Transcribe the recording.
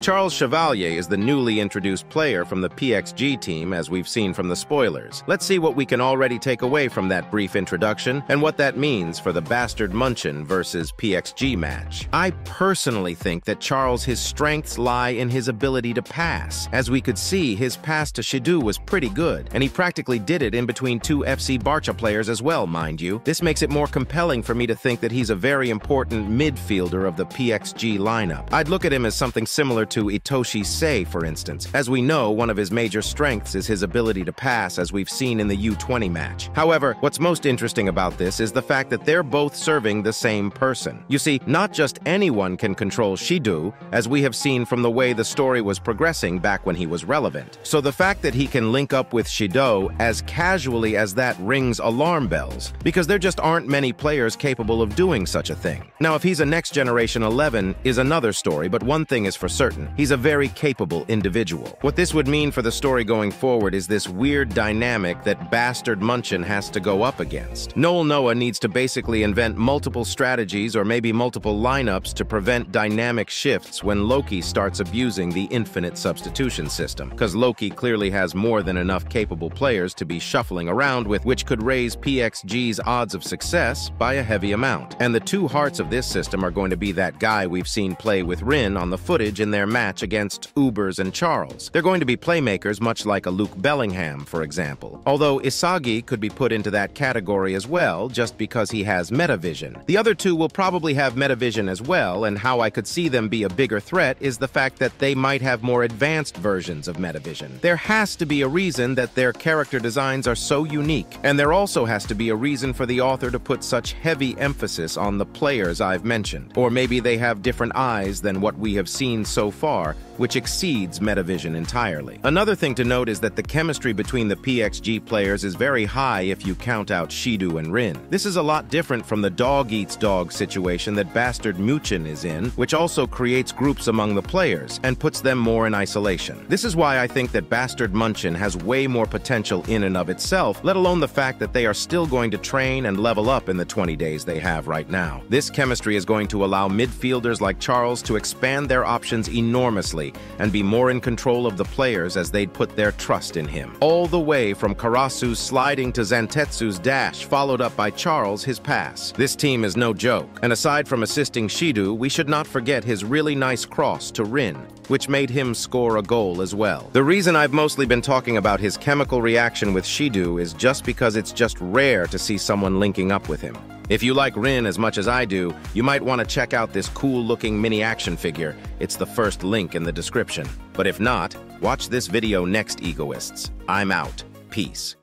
Charles Chevalier is the newly introduced player from the PXG team, as we've seen from the spoilers. Let's see what we can already take away from that brief introduction and what that means for the Bastard Munchen versus PXG match. I personally think that his strengths lie in his ability to pass. As we could see, his pass to Shido was pretty good, and he practically did it in between two FC Barcha players as well, mind you. This makes it more compelling for me to think that he's a very important midfielder of the PXG lineup. I'd look at him as something similar to Itoshi Sei, for instance. As we know, one of his major strengths is his ability to pass, as we've seen in the U-20 match. However, what's most interesting about this is the fact that they're both serving the same person. You see, not just anyone can control Shido, as we have seen from the way the story was progressing back when he was relevant. So the fact that he can link up with Shido as casually as that rings alarm bells, because there just aren't many players capable of doing such a thing. Now, if he's a Next Generation 11 is another story, but one thing is for certain. He's a very capable individual. What this would mean for the story going forward is this weird dynamic that Bastard Munchen has to go up against. Noel Noah needs to basically invent multiple strategies or maybe multiple lineups to prevent dynamic shifts when Loki starts abusing the infinite substitution system, because Loki clearly has more than enough capable players to be shuffling around with, which could raise PXG's odds of success by a heavy amount. And the two hearts of this system are going to be that guy we've seen play with Rin on the footage in their match against Ubers and Charles. They're going to be playmakers much like a Luke Bellingham, for example. Although Isagi could be put into that category as well, just because he has Metavision. The other two will probably have Metavision as well, and how I could see them be a bigger threat is the fact that they might have more advanced versions of Metavision. There has to be a reason that their character designs are so unique, and there also has to be a reason for the author to put such heavy emphasis on the players I've mentioned. Or maybe they have different eyes than what we have seen so far, which exceeds Metavision entirely. Another thing to note is that the chemistry between the PXG players is very high if you count out Shido and Rin. This is a lot different from the dog-eats-dog situation that Bastard Munchen is in, which also creates groups among the players and puts them more in isolation. This is why I think that Bastard Munchen has way more potential in and of itself, let alone the fact that they are still going to train and level up in the 20 days they have right now. This chemistry is going to allow midfielders like Charles to expand their options enormously and be more in control of the players as they'd put their trust in him. All the way from Karasu's sliding to Zantetsu's dash, followed up by Charles' his pass. This team is no joke, and aside from assisting Shido, we should not forget his really nice cross to Rin, which made him score a goal as well. The reason I've mostly been talking about his chemical reaction with Shido is just because it's just rare to see someone linking up with him. If you like Rin as much as I do, you might want to check out this cool-looking mini action figure. It's the first link in the description. But if not, watch this video next, Egoists. I'm out. Peace.